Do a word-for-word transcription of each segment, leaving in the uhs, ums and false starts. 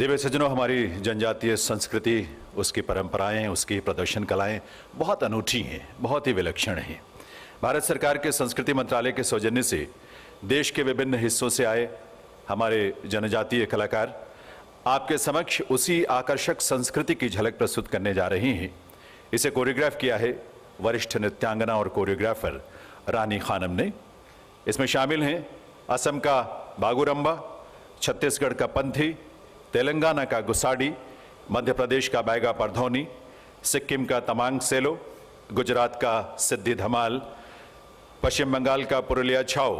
दिव्य सज्जनों, हमारी जनजातीय संस्कृति, उसकी परंपराएं, उसकी प्रदर्शन कलाएं बहुत अनूठी हैं, बहुत ही विलक्षण हैं। भारत सरकार के संस्कृति मंत्रालय के सौजन्य से देश के विभिन्न हिस्सों से आए हमारे जनजातीय कलाकार आपके समक्ष उसी आकर्षक संस्कृति की झलक प्रस्तुत करने जा रहे हैं। इसे कोरियोग्राफ किया है वरिष्ठ नृत्यांगना और कोरियोग्राफर रानी खानम ने। इसमें शामिल हैं असम का बागुरम्बा, छत्तीसगढ़ का पंथी, तेलंगाना का गुसाड़ी, मध्य प्रदेश का बैगा परधोनी, सिक्किम का तमांग सेलो, गुजरात का सिद्धी धमाल, पश्चिम बंगाल का पुरुलिया छाओ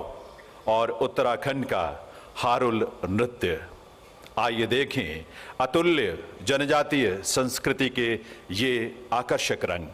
और उत्तराखंड का हारुल नृत्य। आइए देखें अतुल्य जनजातीय संस्कृति के ये आकर्षक रंग।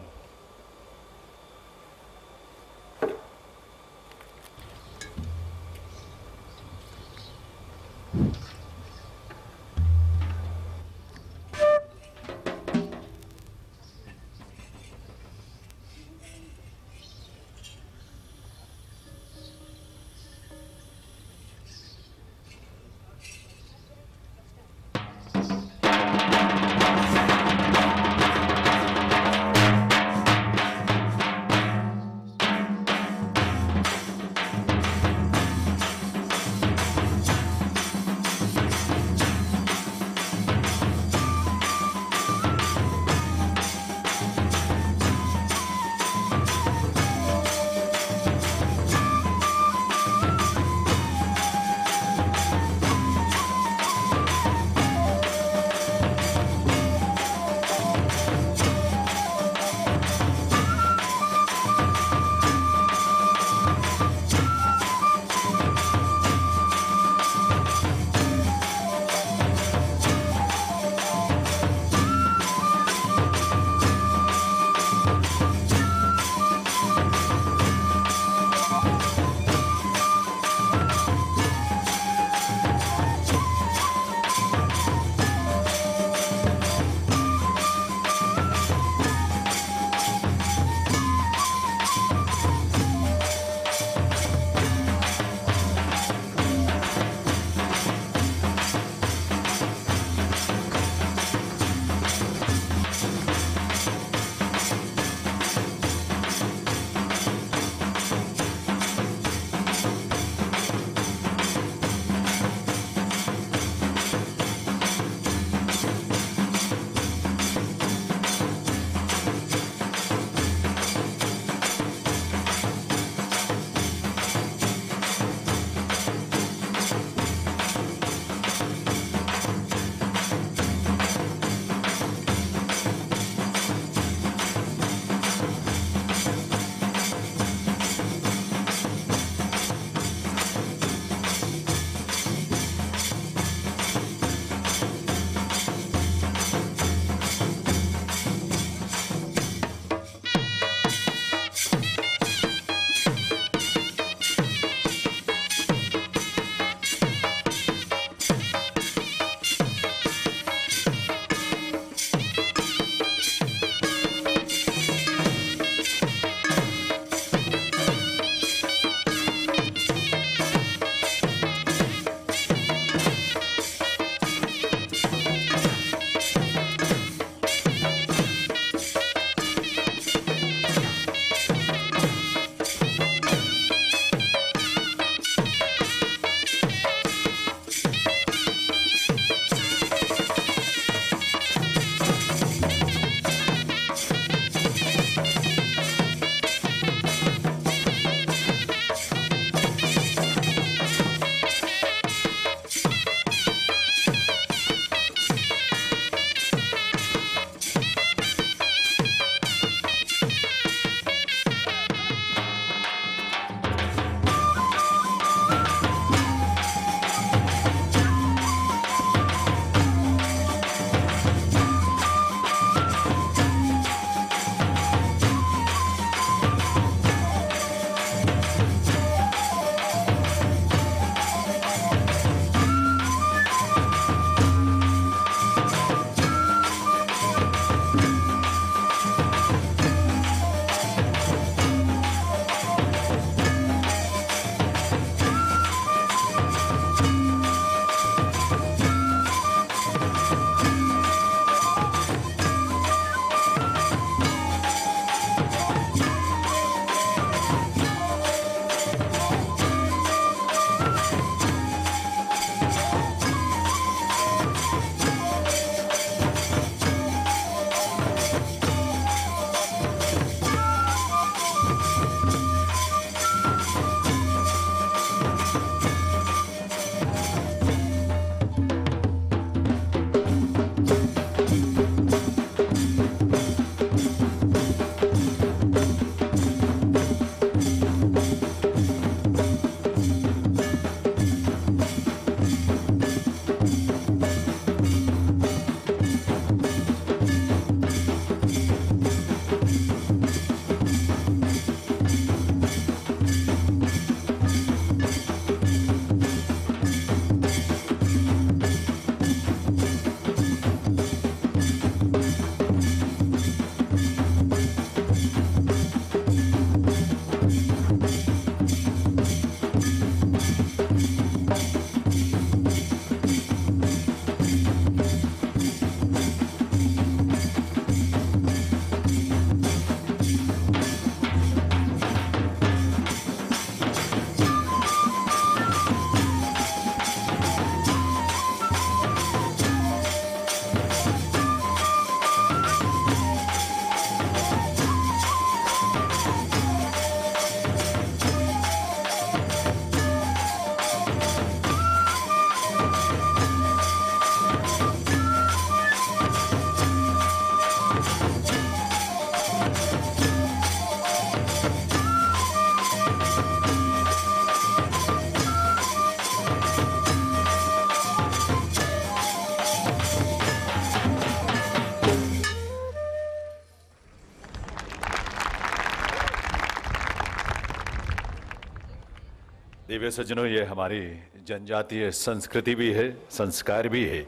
दिव्य सज्जनों, ये हमारी जनजातीय संस्कृति भी है, संस्कार भी है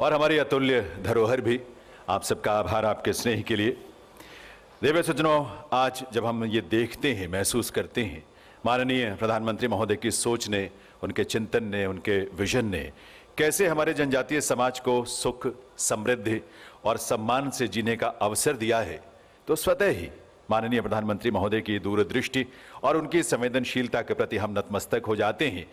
और हमारी अतुल्य धरोहर भी। आप सबका आभार आपके स्नेह के लिए। दिव्य सज्जनों, आज जब हम ये देखते हैं, महसूस करते हैं, माननीय प्रधानमंत्री महोदय की सोच ने, उनके चिंतन ने, उनके विजन ने कैसे हमारे जनजातीय समाज को सुख, समृद्धि और सम्मान से जीने का अवसर दिया है, तो स्वतः ही माननीय प्रधानमंत्री महोदय की दूरदृष्टि और उनकी संवेदनशीलता के प्रति हम नतमस्तक हो जाते हैं।